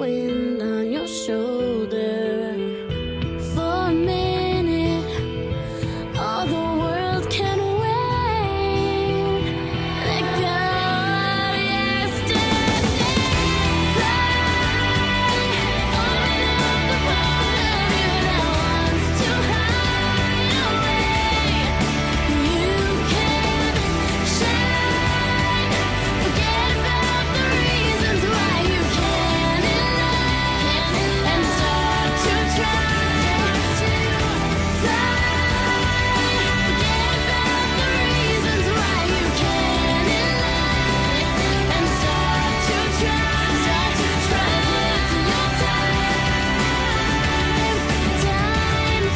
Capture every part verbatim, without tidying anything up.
wind on your shoulder. For a minute, all the world can wait. Let go of yesterday. Fly, open up the part of you that wants to hide away. You can shine. Forget about the reasons why you can't enough, and start to try to fly. Forget about the reasons why you can't enough, and start to try, start to try. It's your time, time to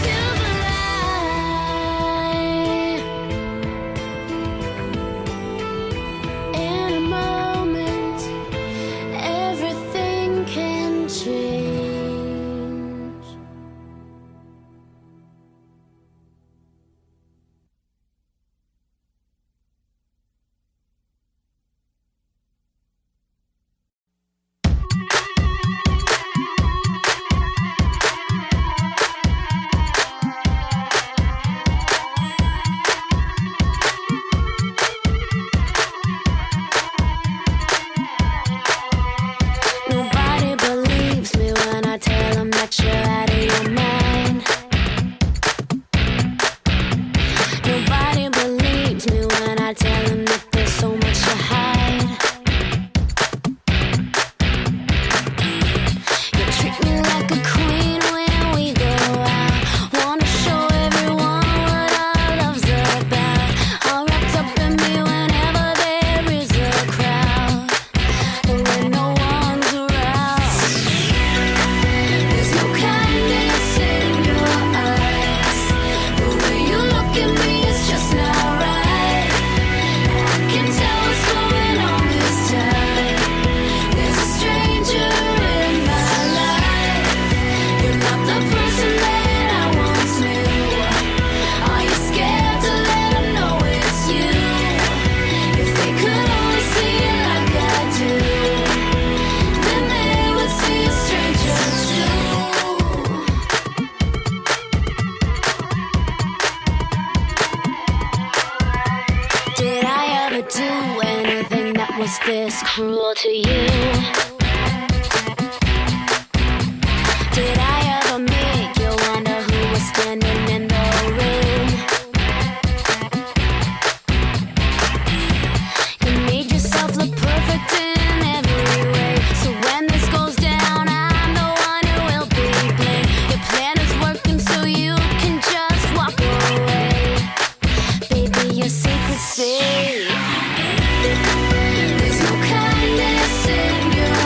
fly. In a moment, everything can change. Nobody believes me when I tell them that you're out of your mind. Nobody believes me when I tell them that there's so much to hide. You treat me like a queen when we go out. Wanna show everyone what our love's about. All wrapped up in me whenever there is a crowd. And when no one's around, there's no kindness in your eyes. The way you look at me is just not right. I can tell what's going on this time. There's a stranger in my life. You're not the person that I once knew. Are you scared to let them know it's you? If they could only see it like I do, then they would see a stranger too. Did I ever do anything that was this cruel to you? Did I ever make you wonder who was standing in the room? You made yourself look perfect in every way. So when this goes down, I'm the one who will be blamed. Your plan is working, so you can just walk away. Baby, your secret's safe. There's no kindness in your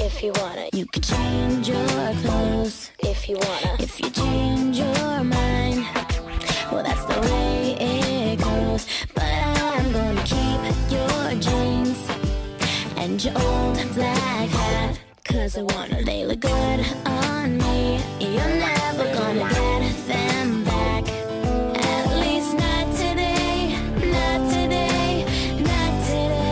If you wanna, you can change your clothes. If you wanna, if you change your mind, well, that's the way it goes. But I'm gonna keep your jeans and your old black hat, 'cause I wanna, they look good on me. You're never gonna get them back. At least not today, not today, not today.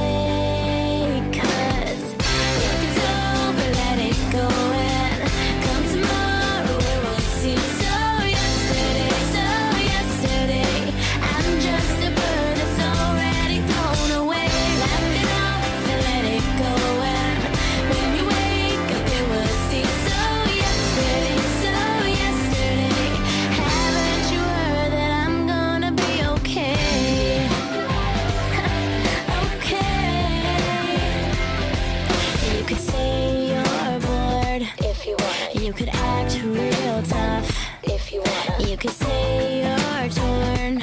'Cause you could act real tough if you wanna. You could say you're torn,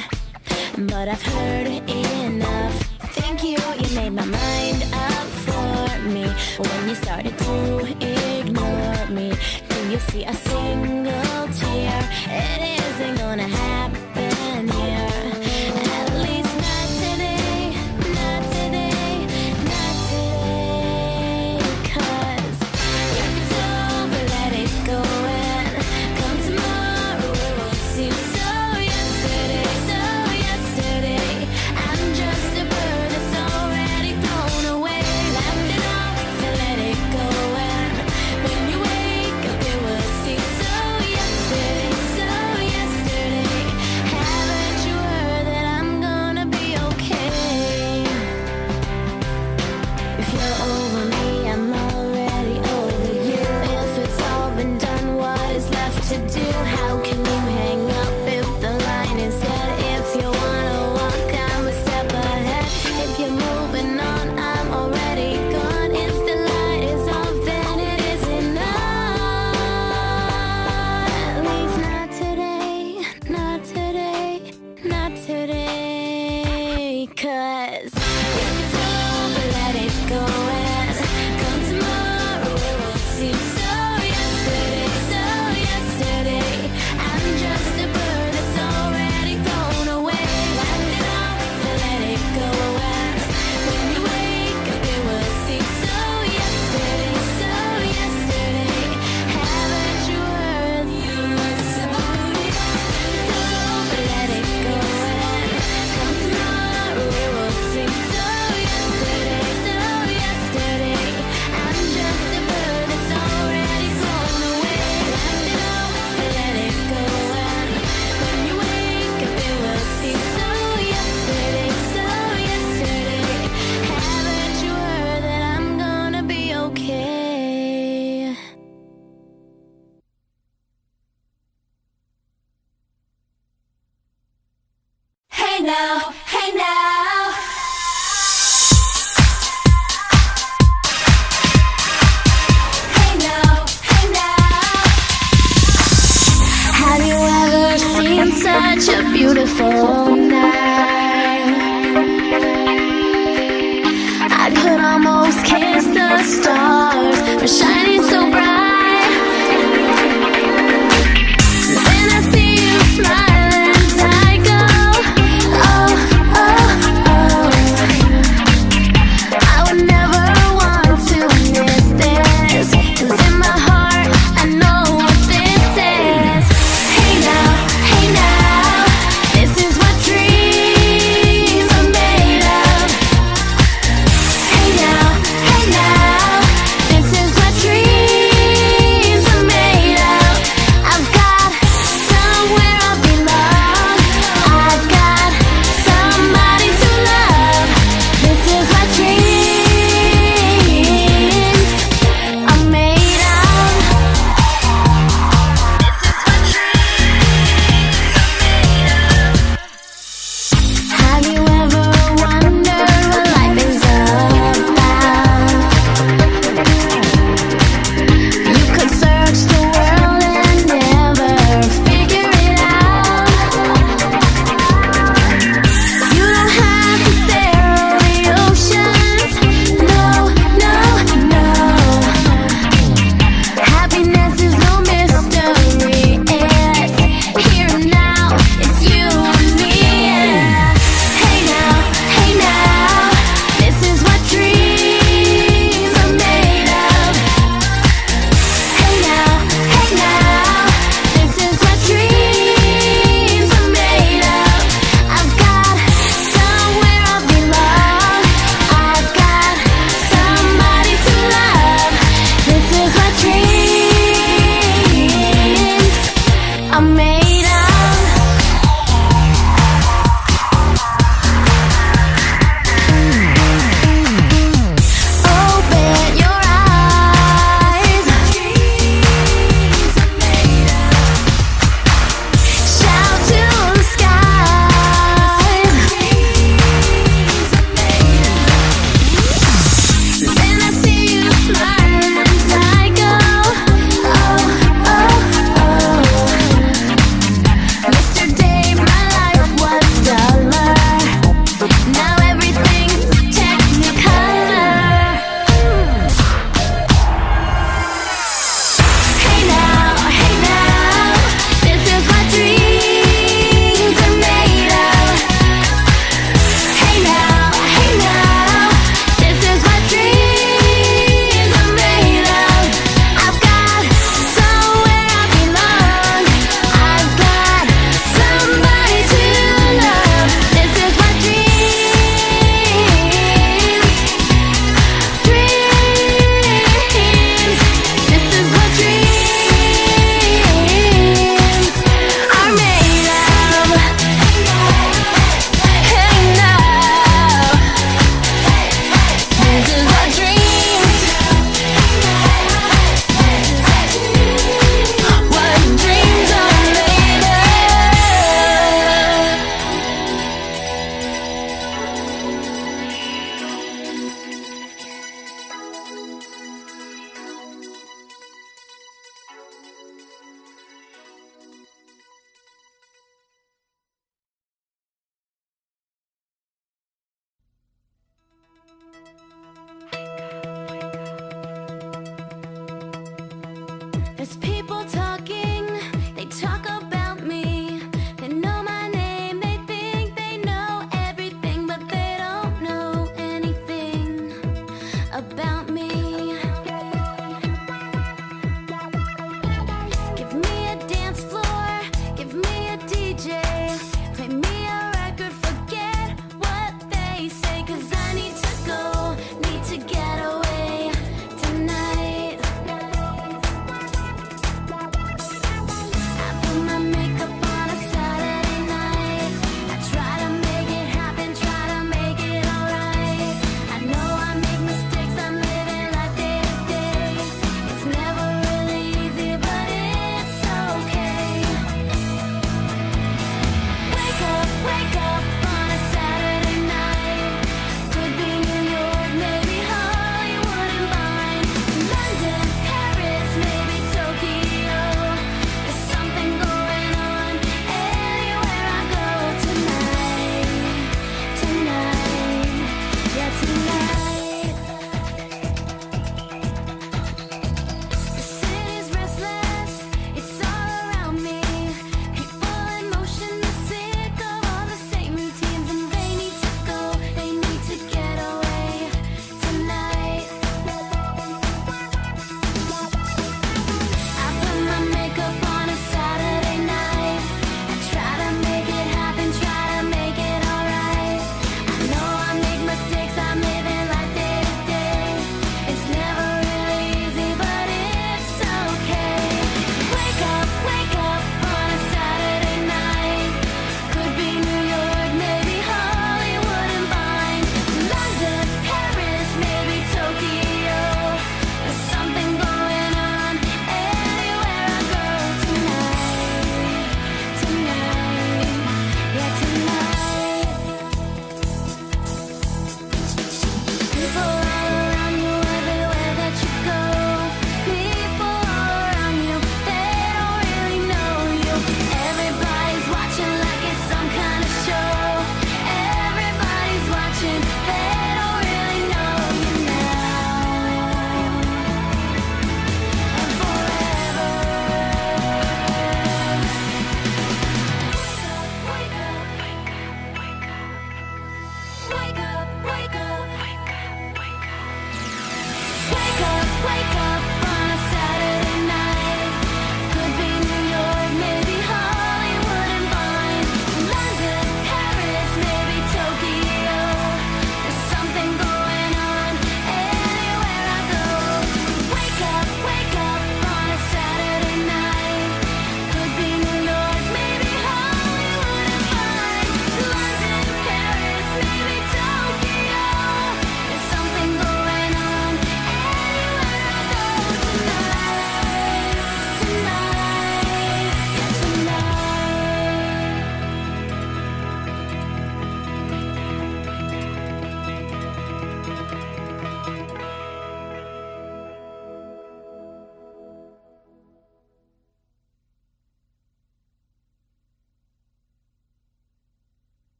but I've heard enough. Thank you, you made my mind up for me when you started to ignore me. Do you see a single tear? It isn't gonna happen here. Dream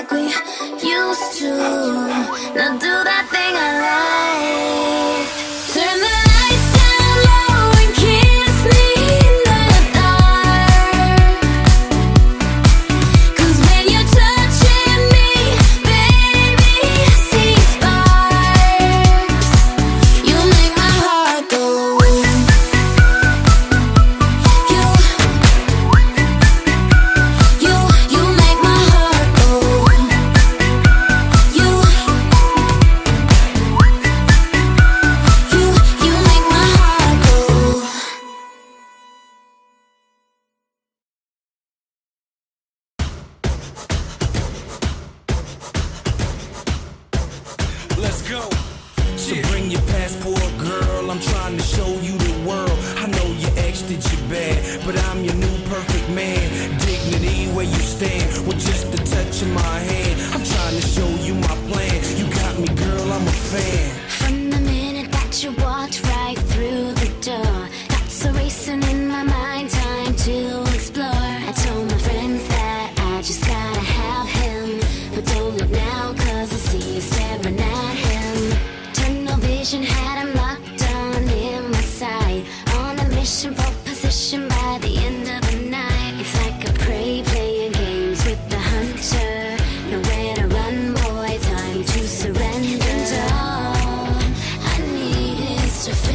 like we used to. Now do that thing I like. Turn the lights down low and kiss me in the dark. Cause when you're touching me, baby, I see sparks. You make my heart go. So bring your passport, girl, I'm trying to show you the world. I know you ex did you bad, but I'm your new perfect man. Dignity where you stand, with just a touch of my hand. I'm trying to show you my plan. You got me, girl, I'm a fan. From the minute that you walked right through the door, thoughts are racing in my mind, time to explore. I told my friends that I just gotta have him, but don't look now, cause I see you staring at him. Had him locked down in my side, on a mission for position by the end of the night. It's like a prey playing games with the hunter. Nowhere to run, boy, time to surrender. And all I need is to feel you.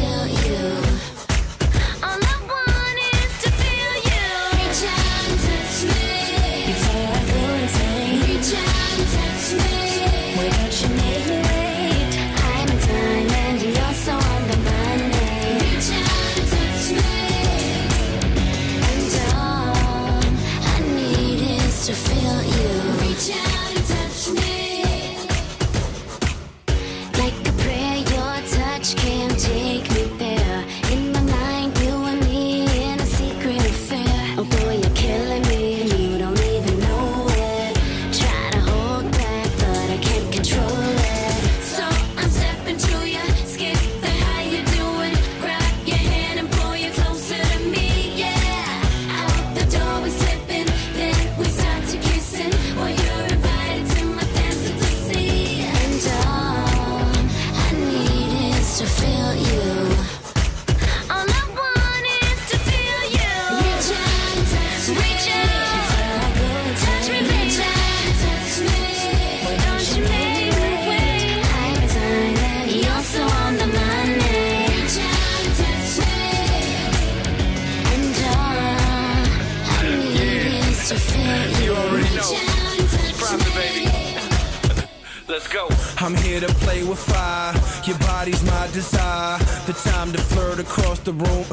I'm here to play with fire, your body's my desire. The time to flirt across the room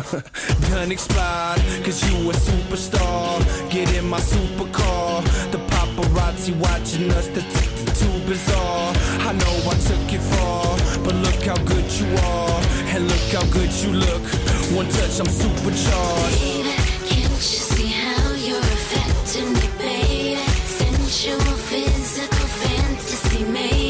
done expired. Cause you a superstar, get in my supercar. The paparazzi watching us, that's too bizarre. I know I took it far, but look how good you are. And look how good you look, one touch I'm supercharged. Baby, can't you see how you're affecting me, baby? Sensual, physical, fantasy, maybe.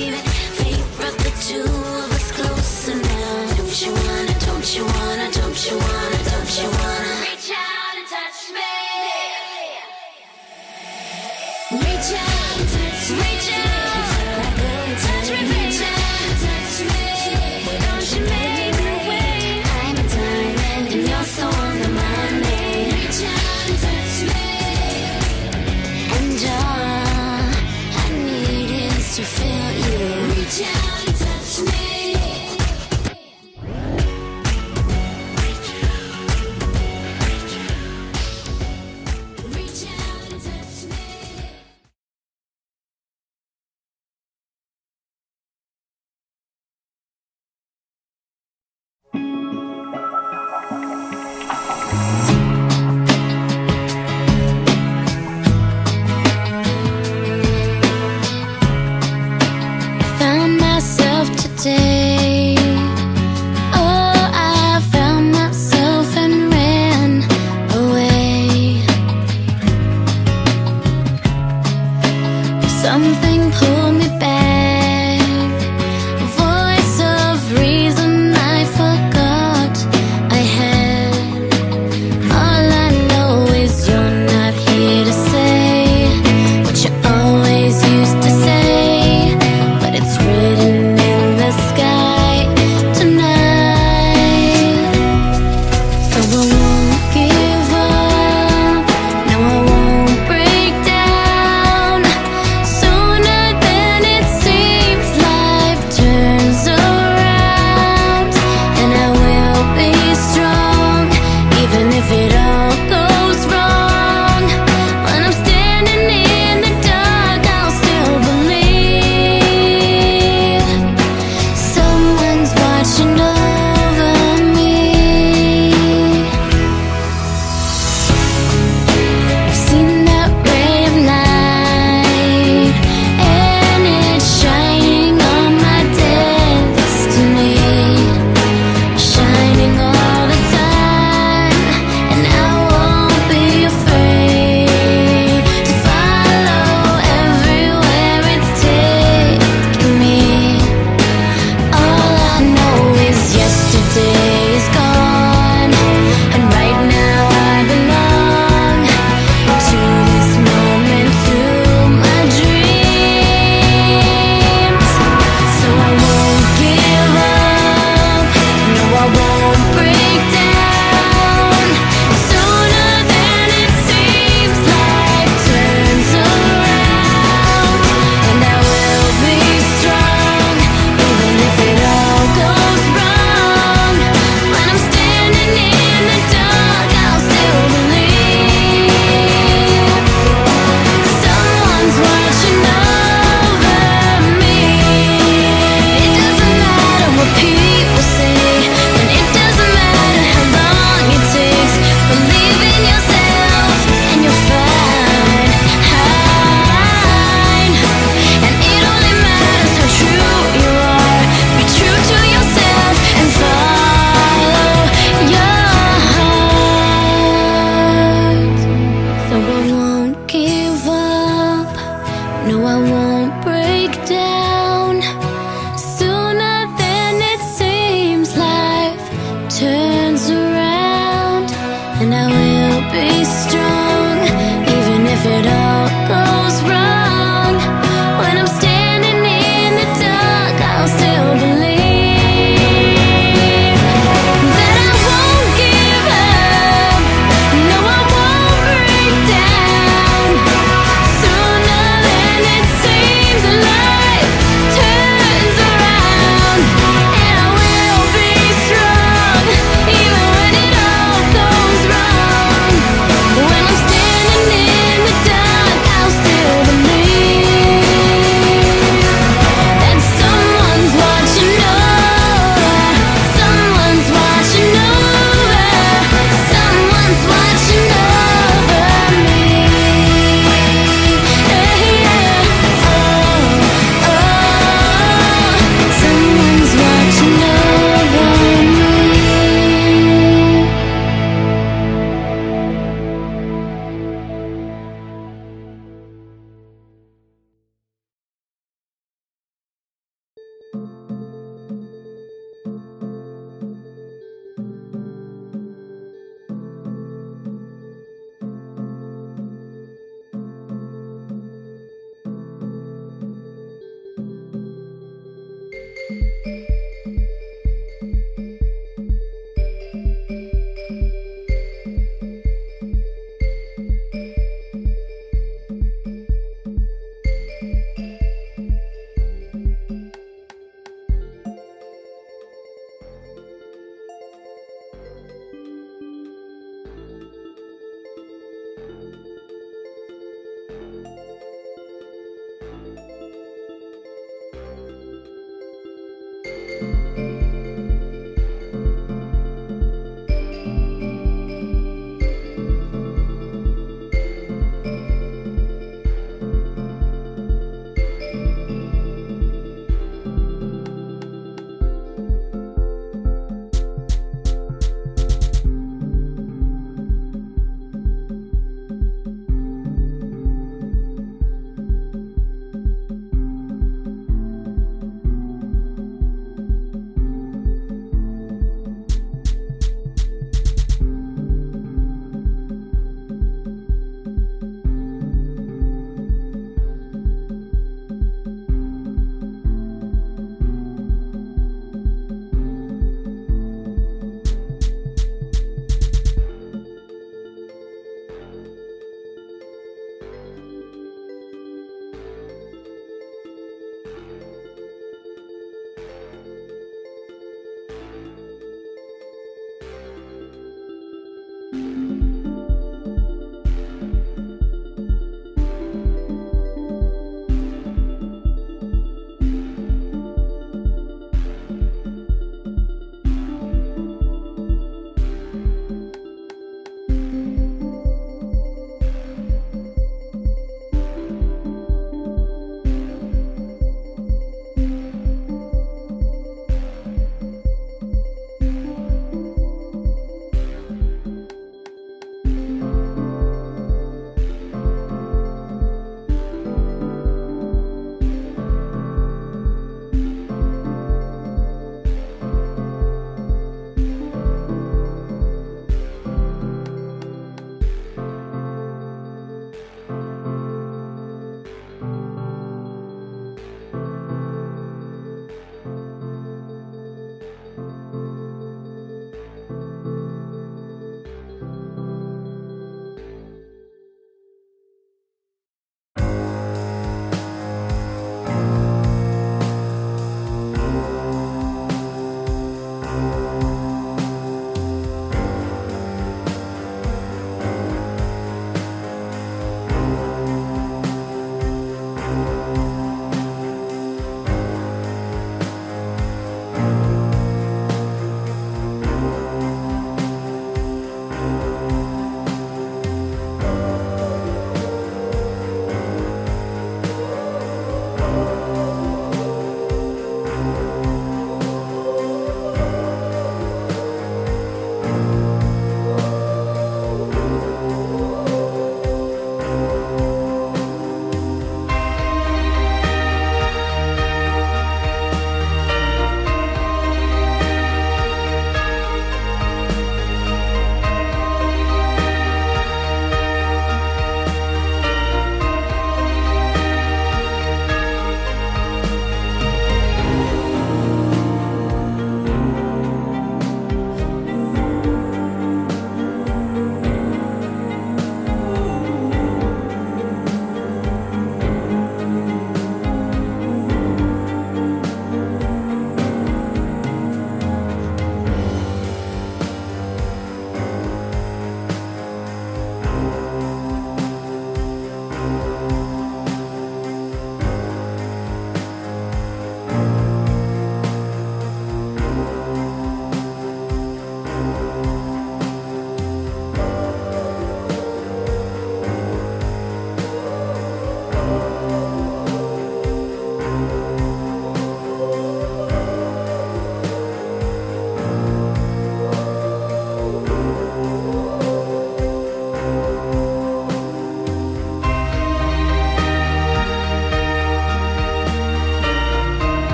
Two of us closer now. Don't you wanna, don't you wanna, don't you wanna, don't you wanna reach out and touch me? Reach out and touch me. Reach out. Don't you make me wait? I'm a diamond and you're so on the money. Reach out and touch me.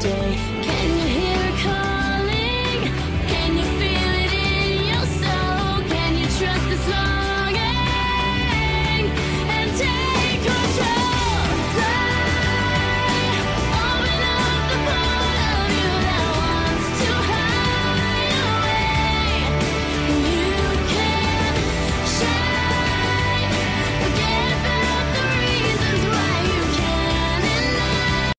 day.